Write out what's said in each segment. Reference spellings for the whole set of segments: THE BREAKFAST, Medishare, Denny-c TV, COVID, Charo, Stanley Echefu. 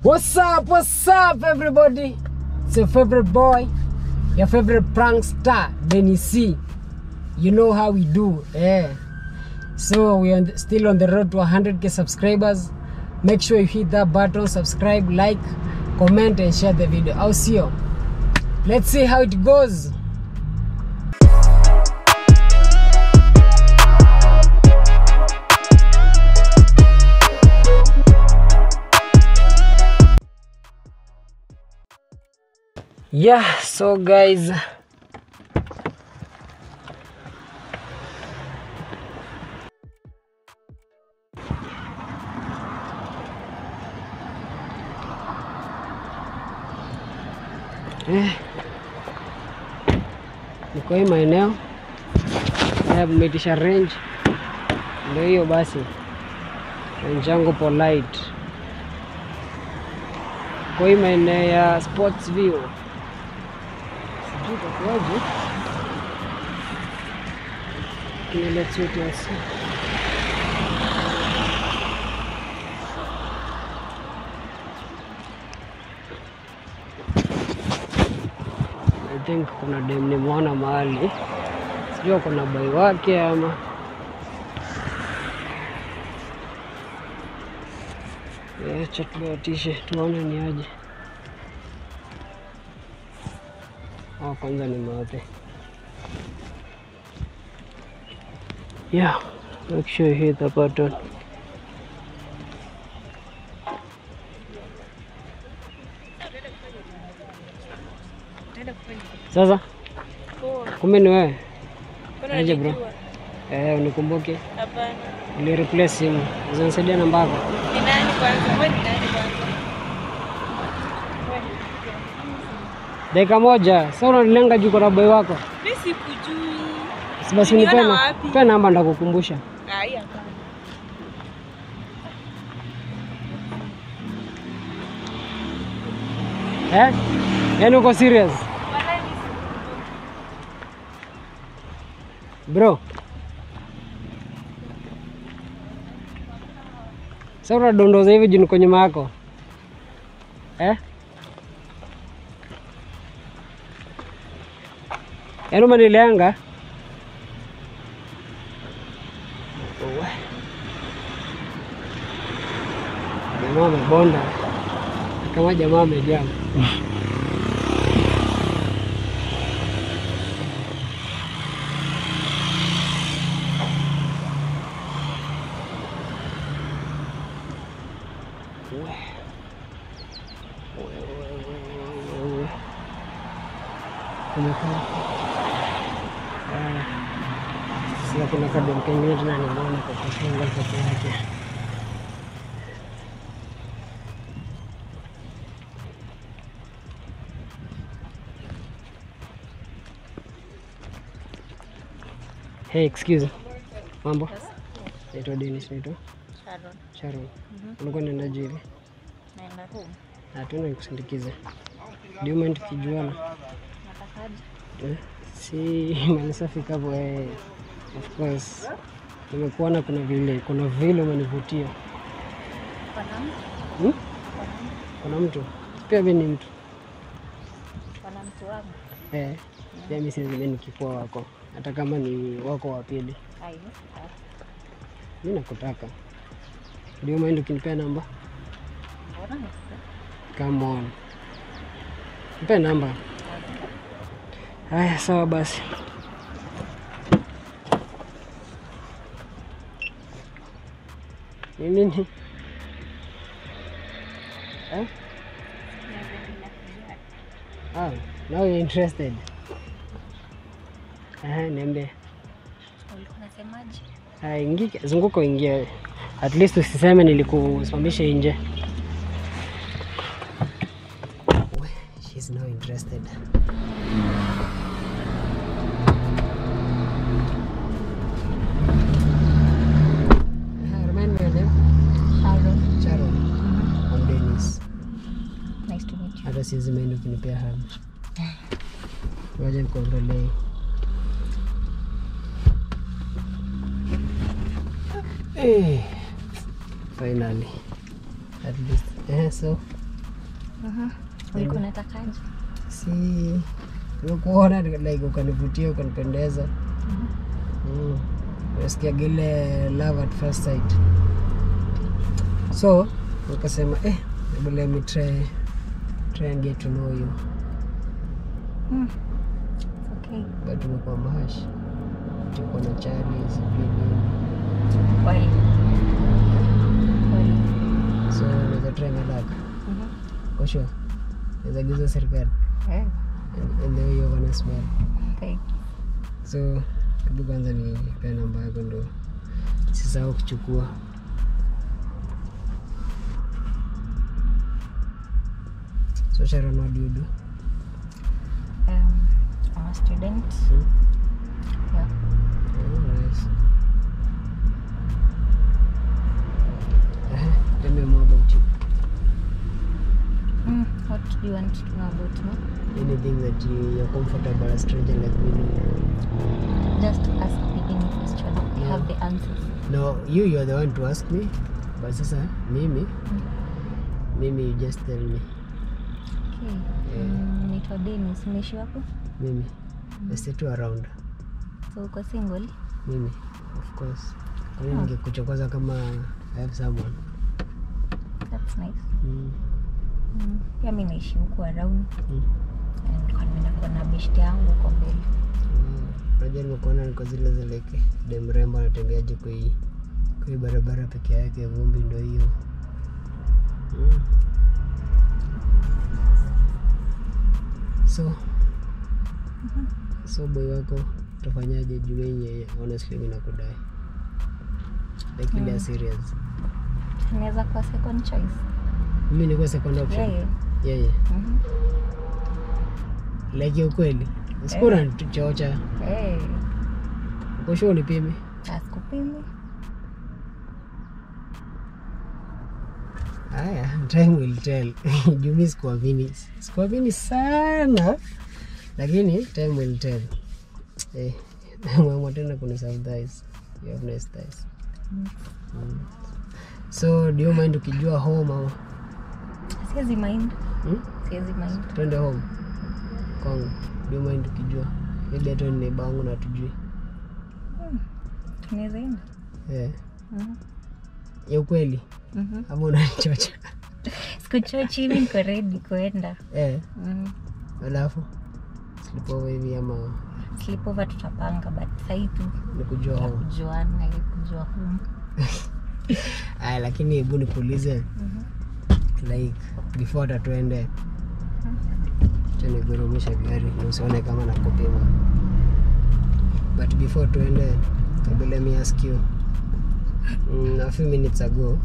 What's up everybody? It's your favorite boy, your favorite prankster, Denny-c. You know how we do, yeah. So we are still on the road to 100k subscribers. Make sure you hit that button, subscribe, like, comment and share the video. I'll see you. Let's see how it goes. Yeah, so guys, niko hii maeneo ya Medishare range, ndio hiyo basi range yangu polite kwa hii maeneo ya sports view. Let's see what you see. I think kuna dem nimeona mahali, sio kuna bai wake ama acha tuatishe tuone ni aje. Oh, kwanza ni mate. Yeah, make sure you hit the button. Sasa? Kumbe ni wewe? Aje bro. Unikumbuke? Hapana. Ni replace simu. Unanisaidia namba yako? Ni nani kwanza? Wewe ni nani kwanza? Dakika moja, sasa unanilenga juu kwa boy wako. Mimi sikujui. Basi nipe wapi? Pe namba ndakukumbusha. Ah, hii hapa. Eh? Yaani uko serious? Bro. Sasa unadondoza hivi juu kwa nyuma yako. Eh? Yaani umenilenga. Jamaa amebonda. Kama jamaa amejaa. Kuna kadi mkengine tuna nimeona kwa kufunga sasa yake. Hey, excuse me. Mambo? Naitwa Dennis, naitwa Charo. Charo. Unakuwa unaenda je hivi? Naenda home. Na tuna nikusindikize. Do you mind kijuana? Natakaje. Si manasafika boy. Of course, nimekuona kuna vile umenivutia. Kuna mtu. Pia mimi ni mtu. Kuna mtu wangu. Eh. Mimi siwezi nikikuwa wako. Hata kama ni wako wa pili. Hayo. Mimi nakutaka. Ndio maana ukinipea namba. Mbona? Come on. Nipe namba. Haya sawa basi. Nini? Eh? Oh, now you're interested. Niambie. Ulikuwa unasemaje? Ingia, zunguka uingie. At least usiseme nilikusimamisha nje. She's now interested. Sisi mimi ndio kinipea hamu. Waje nikondolee. Finally. At least. So Ulikuwa unatakaje? Si nilikuona like ukanivutia ukanipendeza. Nasikia gile love at first sight. So, nikasema let me try and get to know you. Okay. But umekuwa mahash. Tuko na Chinese video. Why? So, we're trying to luck. For sure. There's a giza serikali. Yeah. And the way you're gonna smell. Okay. So, hebu kwanza nipe namba yako ndo sisahau kuchukua. So Charo, what do you do? I'm a student. Yeah. Oh, nice. Tell me more about you. What do you want to know about me? Anything that you're comfortable as a stranger like me. Just ask me any question. You have the answers. No, you're the one to ask me. But sasa, Mimi, you just tell me. Okay. Nito Denny, umeishi wapi? Mimi. I sit around. So uko single? Mimi, of course. Mimi ningekuchokoza kama I have someone. That's nice. Yeah, mimi naishi huko around. And kwa mimi nakuwa na beshte yangu huko mbele. Unajua nimekuona niko zile zeleke. Dem rembo anatembea je kwa hii barabara peke yake vumbi ndio hiyo. So boy wako utafanyaje juu yenyewe? Honestly mimi nakudai. Lakini like serious. Naweza kwa second choice. Mimi ni kwa second option. Yeah. Like you kweli. Usikura tuchocha. Uko sure unipime? Asikupime. Aya, time will tell. Jumi sikuamini. Sikuamini sana. Lakini time will tell. Mama tena kunisaudize. You have nice ties. So, do you mind ukijua home au? Siezi mind. Siezi mind. Twende home. Kwangu. Do you mind ukijua? Ile tu ni neighbor wangu na tujui. Tunaweza enda. Ya kweli. Hapo unanichocha. Sikuchochi mimi niko ready kuenda. Alafu sleepover hivi ama sleepover tutapanga but sai tu nikujua home. Kujuana hiyo kujua home. Ah, lakini hebu nikuulize. Like before that tuende tunigurumisha gari usione kama nakupima, but before tuende kabla me ask you, a few minutes ago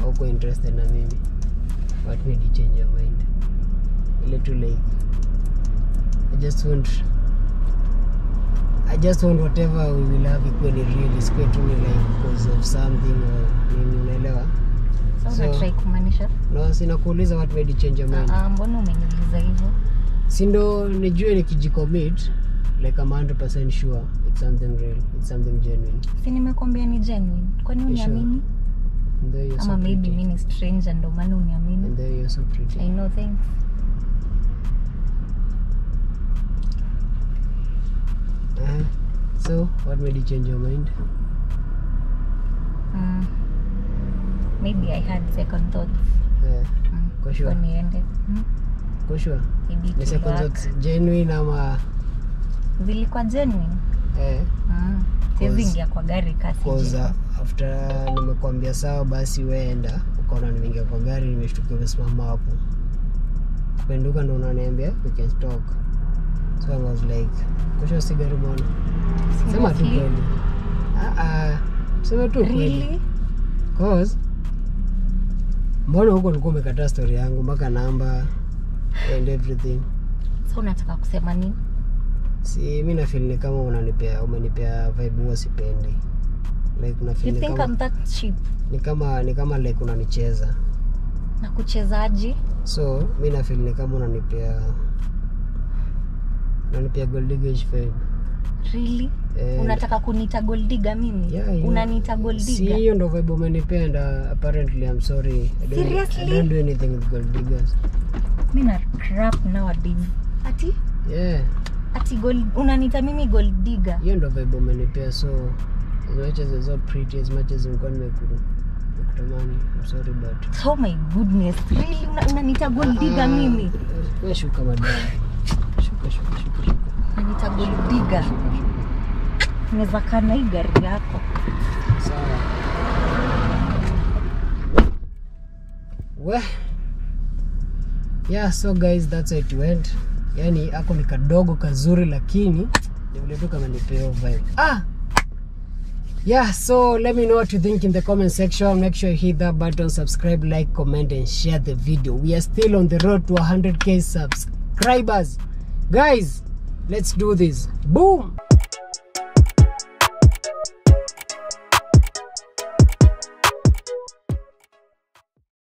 hauko interested na mimi. What made you change your mind? Ile tu like I just want whatever we will have equally really square to me like because of something unaelewa. So unatry kumaanisha? No, sinakuuliza what made you change your mind. Mbona umeniuliza hivyo? Si ndo nijue nikijicommit like I'm 100% sure it's something real, it's something genuine. Si nimekwambia ni genuine. Kwa nini uniamini? Ama maybe mimi ni strange ndo maana uniamini. And there you're so pretty. I know, thanks. So, what made you change your mind? Maybe I had second thoughts. Koshua. Koshua? Maybe the second thoughts genuine ama? Zilikuwa genuine. Siwezi kwa gari kasi. Cause after nimekuambia sawa basi weenda, ukaona nimeingia kwa gari nimeshtuka umesimama hapo. Kupenduka ndo unaniambia we can talk. So I was like, Koshua sigari bwana. Sema tu kweli. Sema tu kweli. Really? Cause mbona huko ulikuwa umekata story yangu mpaka namba and everything. So unataka kusema nini? Si mimi na feel ni kama umenipea vibe huo sipendi. Like na feel kama you think I'm that cheap. Ni kama like unanicheza. Na kuchezaji? So mimi na feel ni kama unanipea gold digger vibe. Really? Unataka kunita gold digger mimi? Yeah, yeah. Unanita gold digger? Si, you know vibe umenipenda. Apparently I'm sorry. Seriously? I don't do anything with gold diggers. Mimi na crap nowadays. Ati? Yeah. Ati gold, unanita mimi gold digger? You know vibe umenipenda, so as much as it's all pretty, as much as I'm going to make it. I'm sorry, but oh my goodness, really unanita gold digger mimi? Wewe shuka madam. Shuka. Unanita gold digger. Unaweza kana hii gari yako. Sawa. Weh. Yeah, so guys, that's how it went. Yani ako ni kadogo kazuri lakini ni vile tu kama nipeo vibe. Ah. Yeah, so let me know what you think in the comment section. Make sure you hit that button, subscribe, like, comment, and share the video. We are still on the road to 100K subscribers. Guys, let's do this. Boom!